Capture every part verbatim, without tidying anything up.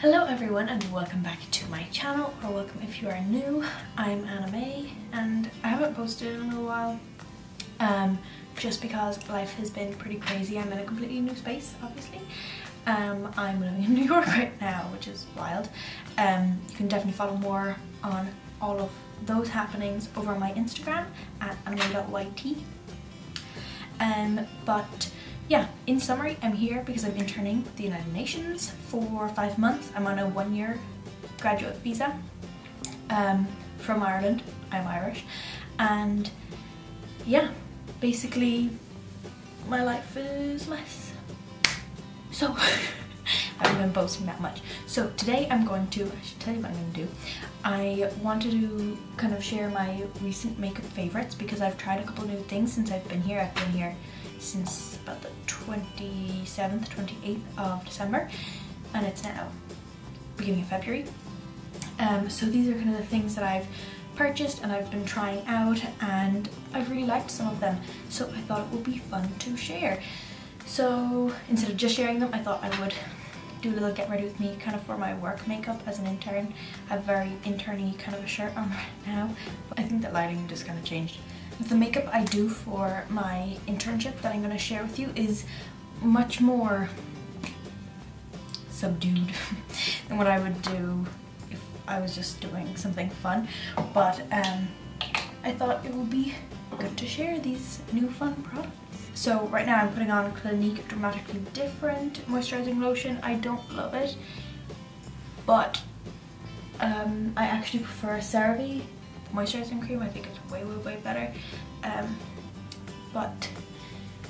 Hello everyone and welcome back to my channel, or welcome if you are new. I'm Anna Mae and I haven't posted in a little while um, just because life has been pretty crazy. I'm in a completely new space, obviously. Um, I'm living in New York right now, which is wild. Um, you can definitely follow more on all of those happenings over on my Instagram at anna mae dot y t. Um, but yeah, in summary, I'm here because I'm interning with the United Nations for five months. I'm on a one-year graduate visa um, from Ireland. I'm Irish. And yeah, basically my life is less. So I haven't been posting that much. So today I'm going to, I should tell you what I'm going to do. I wanted to kind of share my recent makeup favorites because I've tried a couple new things since I've been here. I've been here since about the twenty-seventh, twenty-eighth of December, and it's now beginning of February. Um, so these are kind of the things that I've purchased and I've been trying out, and I've really liked some of them, so I thought it would be fun to share. So instead of just sharing them, I thought I would do a little get ready with me kind of for my work makeup as an intern. I have very interny kind of a shirt on right now. I think the lighting just kind of changed. The makeup I do for my internship that I'm going to share with you is much more subdued than what I would do if I was just doing something fun, but um, I thought it would be good to share these new fun products. So right now I'm putting on Clinique Dramatically Different Moisturizing Lotion. I don't love it, but um, I actually prefer CeraVe moisturizing cream. I think it's way, way, way better. Um, but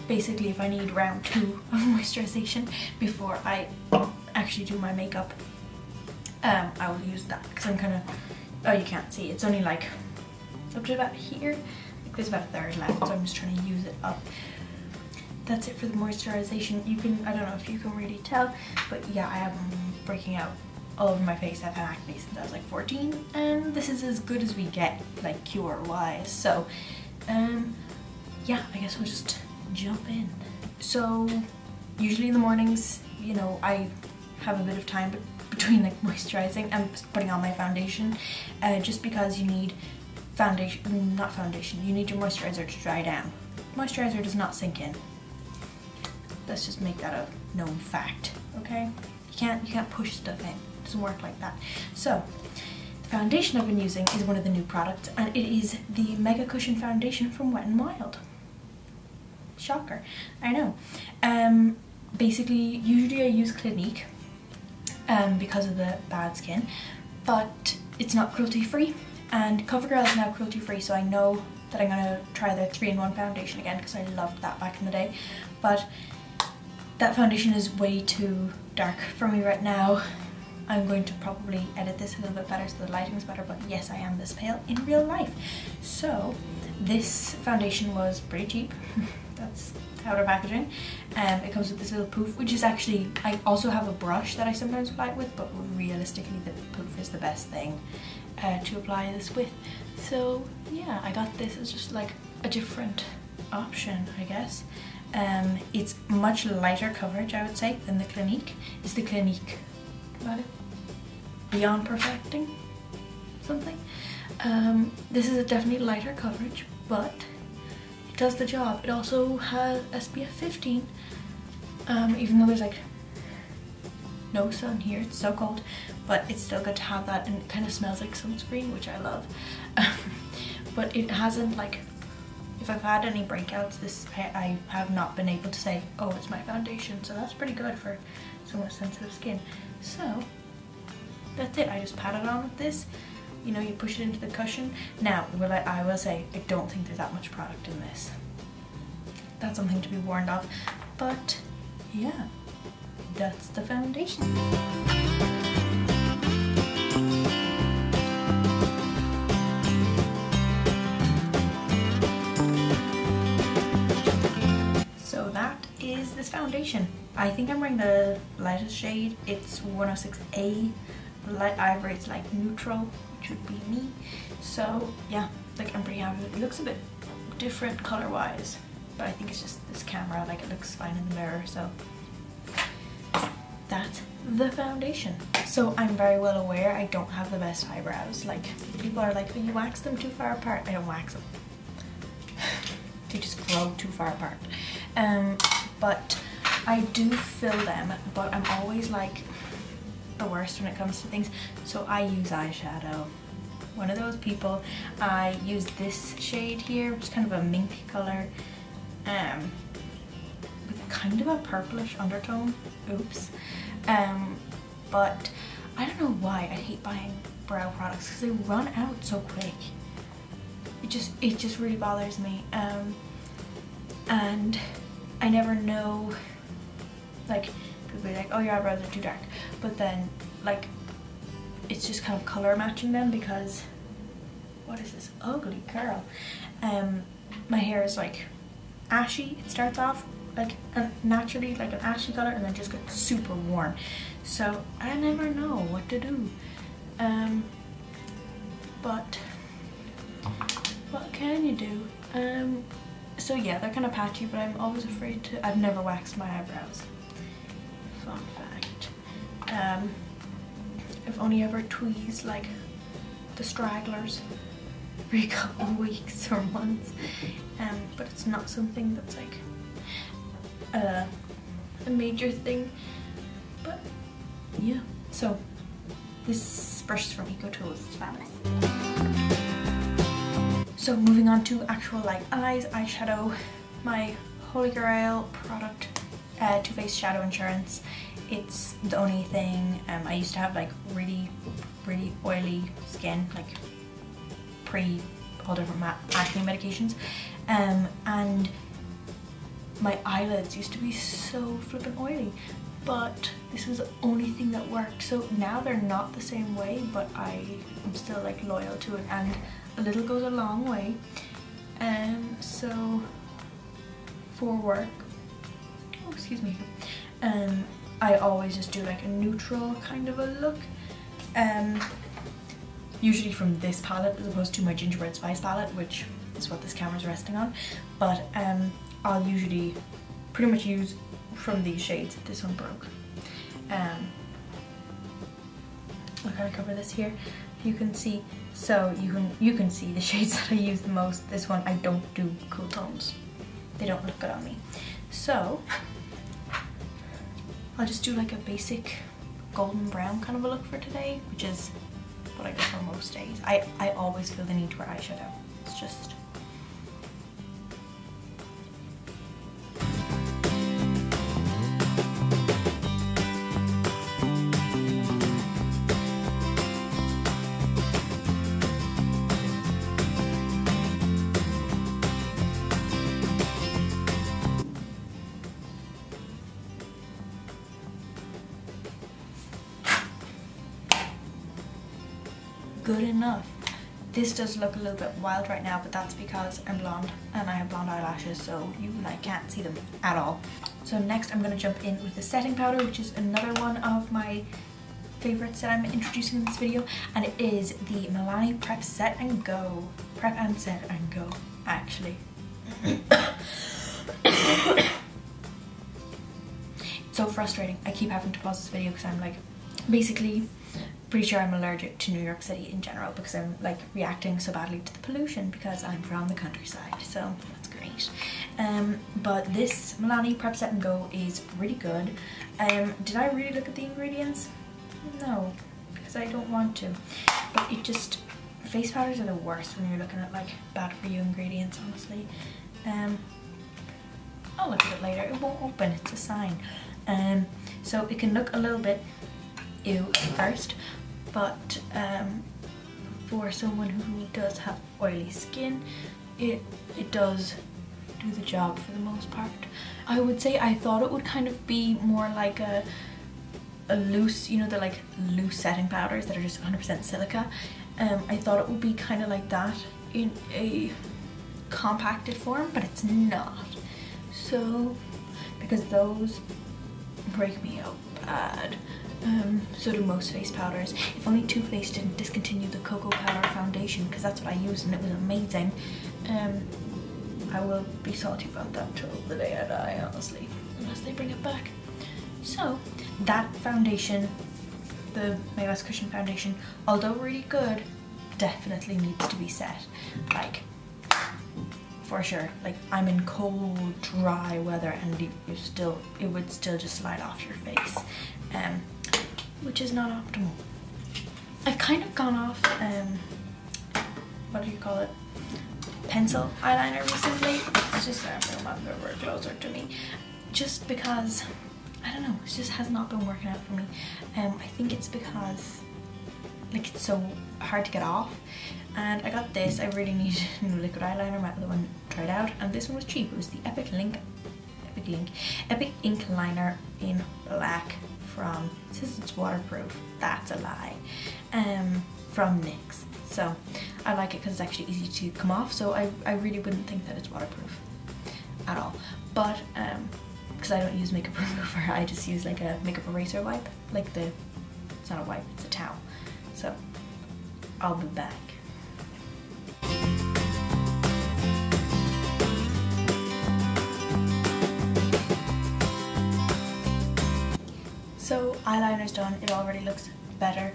basically if I need round two of moisturization before I actually do my makeup, um, I will use that, because I'm kind of, oh, you can't see, it's only like up to about here. There's about a third left, so I'm just trying to use it up. That's it for the moisturization. You can, I don't know if you can really tell, but yeah, I am breaking out all over my face. I've had acne since I was like fourteen, and this is as good as we get, like cure-wise. So, um, yeah, I guess we'll just jump in. So, usually in the mornings, you know, I have a bit of time between like moisturizing and putting on my foundation, uh, just because you need foundation, not foundation, you need your moisturizer to dry down. Moisturizer does not sink in. Let's just make that a known fact, okay? You can't, you can't push stuff in. Doesn't work like that. So the foundation I've been using is one of the new products, and it is the Mega Cushion Foundation from Wet n Wild. Shocker, I know. Um, basically, usually I use Clinique um, because of the bad skin, but it's not cruelty free, and CoverGirl is now cruelty free, so I know that I'm gonna try their three in one foundation again because I loved that back in the day. But that foundation is way too dark for me right now. I'm going to probably edit this a little bit better so the lighting's better, but yes, I am this pale in real life. So this foundation was pretty cheap. That's outer packaging. Um, it comes with this little poof, which is actually, I also have a brush that I sometimes apply it with, but realistically the poof is the best thing uh, to apply this with. So yeah, I got this as just like a different option, I guess. Um, it's much lighter coverage, I would say, than the Clinique. It's the Clinique Beyond Perfecting something. Um, this is a definitely lighter coverage, but it does the job. It also has S P F fifteen, um, even though there's like no sun here, it's so cold, but it's still good to have that, and it kind of smells like sunscreen, which I love. But it hasn't, like, if I've had any breakouts, this I have not been able to say, oh, it's my foundation, so that's pretty good for somewhat sensitive skin. So that's it. I just pat it on with this. You know, you push it into the cushion. Now, will I, I will say, I don't think there's that much product in this. That's something to be warned of. But yeah, that's the foundation. Foundation. I think I'm wearing the lightest shade. It's one oh six A. Light ivory, it's like neutral, which would be me. So yeah, like I'm pretty happy with it. It looks a bit different color wise, but I think it's just this camera, like it looks fine in the mirror. So that's the foundation. So I'm very well aware I don't have the best eyebrows. Like, people are like, oh, you wax them too far apart. I don't wax them. They just grow too far apart. Um, but I do fill them, but I'm always like the worst when it comes to things. So I use eyeshadow. One of those people. I use this shade here, which is kind of a minky color, um, with kind of a purplish undertone. Oops. Um, but I don't know why I hate buying brow products because they run out so quick. It just it just really bothers me. Um, and I never know. Like, people are like, "Oh, your eyebrows are too dark," but then like. It's just kind of color matching them because what is this ugly curl? Um, my hair is like ashy. It starts off like a, naturally like an ashy color and then just gets super warm. So I never know what to do. Um, but what can you do? Um, so yeah, they're kind of patchy, but I'm always afraid to. I've never waxed my eyebrows. Fun fact. Um, I've only ever tweezed like the stragglers every couple of weeks or months, um, but it's not something that's like uh, a major thing, but yeah. So this brush is from EcoTools, it's fabulous. So moving on to actual like eyes, eyeshadow, my holy grail product, uh, Too Faced Shadow Insurance. It's the only thing. um, I used to have like really, really oily skin, like pre all different acne medications, um, and my eyelids used to be so flippin' oily, but this was the only thing that worked. So now they're not the same way, but I am still like loyal to it, and a little goes a long way. Um, so for work, oh excuse me, um, I always just do like a neutral kind of a look, um, usually from this palette as opposed to my Gingerbread Spice palette, which is what this camera's resting on, but um, I'll usually pretty much use from these shades. This one broke. Um, I'll kind of cover this here, you can see, so you can, you can see the shades that I use the most. This one, I don't do cool tones, they don't look good on me. So I'll just do like a basic golden brown kind of a look for today, which is what I do for most days. I, I always feel the need to wear eyeshadow. It's just... good enough. This does look a little bit wild right now, but that's because I'm blonde and I have blonde eyelashes, so you like can't see them at all. So next I'm going to jump in with the setting powder, which is another one of my favorites that I'm introducing in this video, and it is the Milani Prep Set and Go. Prep and Set and Go, actually. It's so frustrating. I keep having to pause this video because I'm like, basically, pretty sure I'm allergic to New York City in general because I'm like reacting so badly to the pollution because I'm from the countryside, so that's great. Um, but this Milani Prep Set and Go is really good. Um, did I really look at the ingredients? No, because I don't want to. But it just, face powders are the worst when you're looking at like bad for you ingredients, honestly. Um, I'll look at it later. It won't open. It's a sign. Um, so it can look a little bit ew at first, but um, for someone who does have oily skin, it it does do the job for the most part. I would say I thought it would kind of be more like a a loose, you know, the like loose setting powders that are just one hundred percent silica. Um, I thought it would be kind of like that in a compacted form, but it's not. So because those break me out bad. Um, so do most face powders. If only Too Faced didn't discontinue the Cocoa Powder Foundation, because that's what I used and it was amazing. Um, I will be salty about that till the day I die, honestly, unless they bring it back. So that foundation, the Mega Cushion Foundation, although really good, definitely needs to be set, like, for sure. Like, I'm in cold, dry weather and you still, it would still just slide off your face, um, which is not optimal. I've kind of gone off, um, what do you call it, pencil eyeliner recently. It's just I don't know, if it were closer to me, just because, I don't know, it just has not been working out for me. Um, I think it's because, like, it's so hard to get off. And I got this, I really needed a new liquid eyeliner, my other one tried out, and this one was cheap. It was the Epic Link, Epic Link, Epic Ink Liner in black from, it says it's waterproof, that's a lie, um, from NYX. So I like it because it's actually easy to come off, so I, I really wouldn't think that it's waterproof at all. But, um, because I don't use makeup remover, I just use like a makeup eraser wipe, like the, it's not a wipe, it's a towel. So, I'll be back. So eyeliner's done, it already looks better.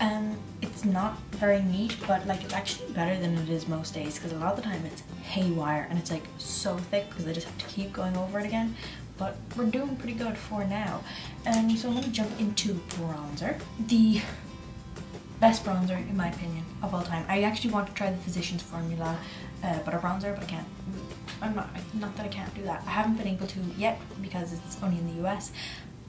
Um, it's not very neat, but like it's actually better than it is most days, because a lot of the time it's haywire and it's like so thick because I just have to keep going over it again. But we're doing pretty good for now. And um, so I'm going to jump into bronzer. The best bronzer in my opinion of all time. I actually want to try the Physicians Formula uh, Butter Bronzer, but I can't. I'm not, not that I can't do that. I haven't been able to yet because it's only in the U S,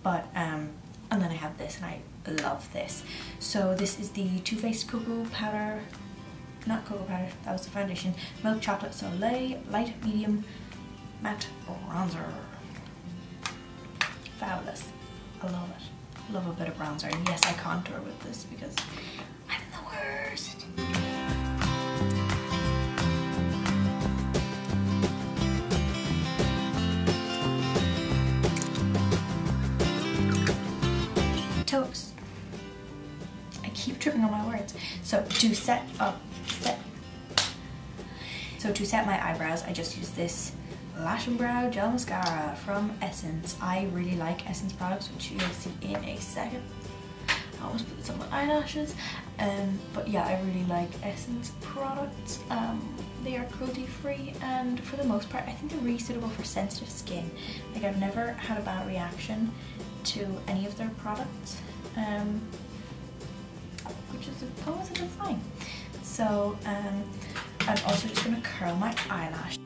but um, and then I have this and I love this. So this is the Too Faced Cocoa Powder, not Cocoa Powder, that was the foundation, Milk Chocolate Soleil Light Medium Matte Bronzer. Fabulous. I love it. Love a bit of bronzer. And yes, I contour with this because I'm the worst. Toes. Keep tripping on my words. So to set up, set. So to set my eyebrows, I just use this Lash and Brow Gel Mascara from Essence. I really like Essence products, which you'll see in a second. I almost put this on my eyelashes. Um, but yeah, I really like Essence products. Um, they are cruelty-free and for the most part, I think they're really suitable for sensitive skin. Like I've never had a bad reaction to any of their products. Um, which is always a good sign. So um, I'm also just going to curl my eyelash.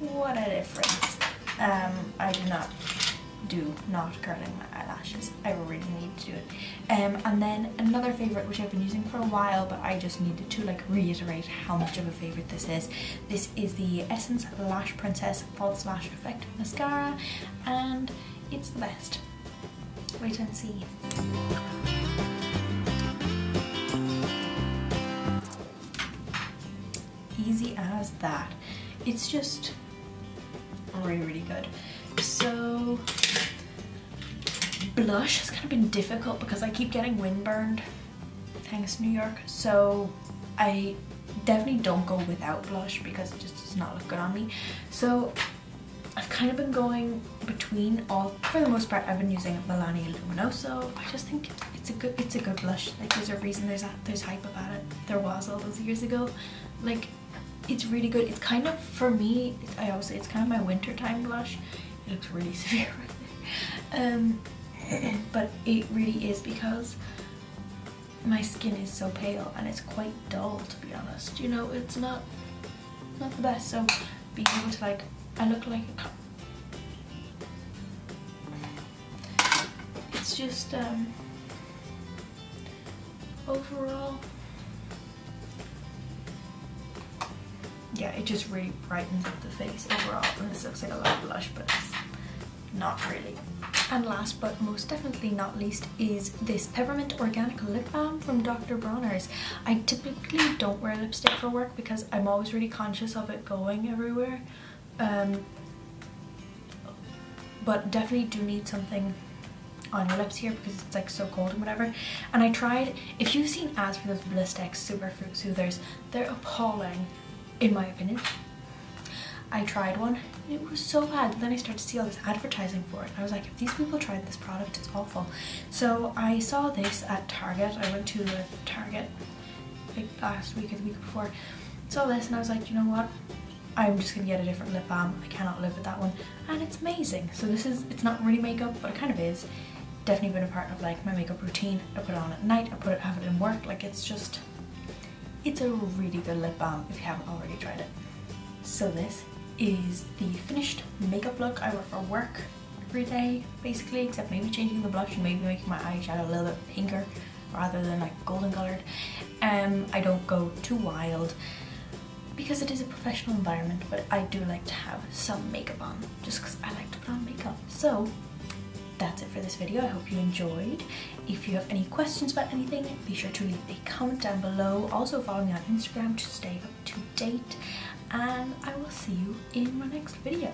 What a difference. Um, I do not do not curling my eyelashes. I really need to do it. Um, and then another favourite which I've been using for a while, but I just needed to like reiterate how much of a favourite this is. This is the Essence Lash Princess False Lash Effect Mascara, and it's the best. Wait and see. Easy as that. It's just really, really good. So blush has kind of been difficult because I keep getting windburned. Thanks, New York. So I definitely don't go without blush because it just does not look good on me. So I've kind of been going between all, for the most part I've been using Milani Illuminoso. I just think it's a good it's a good blush. Like there's a reason there's a, there's hype about it. There was all those years ago. Like it's really good. It's kind of, for me, I always say it's kind of my wintertime blush. It looks really severe right there. Um, but it really is because my skin is so pale and it's quite dull, to be honest. You know, it's not not the best. So being able to like, I look like a cop. It's just um, overall, yeah, it just really brightens up the face overall. And this looks like a lot of blush, but it's not really. And last but most definitely not least is this Peppermint Organic Lip Balm from Doctor Bronner's. I typically don't wear lipstick for work because I'm always really conscious of it going everywhere. Um, but definitely do need something on your lips here because it's like so cold and whatever. And I tried, if you've seen ads for those Blistex Super Fruit Soothers, they're appalling in my opinion. I tried one and it was so bad. And then I started to see all this advertising for it. I was like, if these people tried this product, it's awful. So I saw this at Target. I went to the Target like last week or the week before. Saw this and I was like, you know what? I'm just gonna get a different lip balm. I cannot live with that one. And it's amazing. So this is, it's not really makeup, but it kind of is. Definitely been a part of like my makeup routine. I put it on at night, I put it, have it in work. Like it's just, it's a really good lip balm if you haven't already tried it. So this is the finished makeup look. I wear for work every day, basically, except maybe changing the blush and maybe making my eyeshadow a little bit pinker rather than like golden colored. Um, I don't go too wild, because it is a professional environment, but I do like to have some makeup on just because I like to put on makeup. So that's it for this video. I hope you enjoyed. If you have any questions about anything, be sure to leave a comment down below. Also follow me on Instagram to stay up to date, and I will see you in my next video.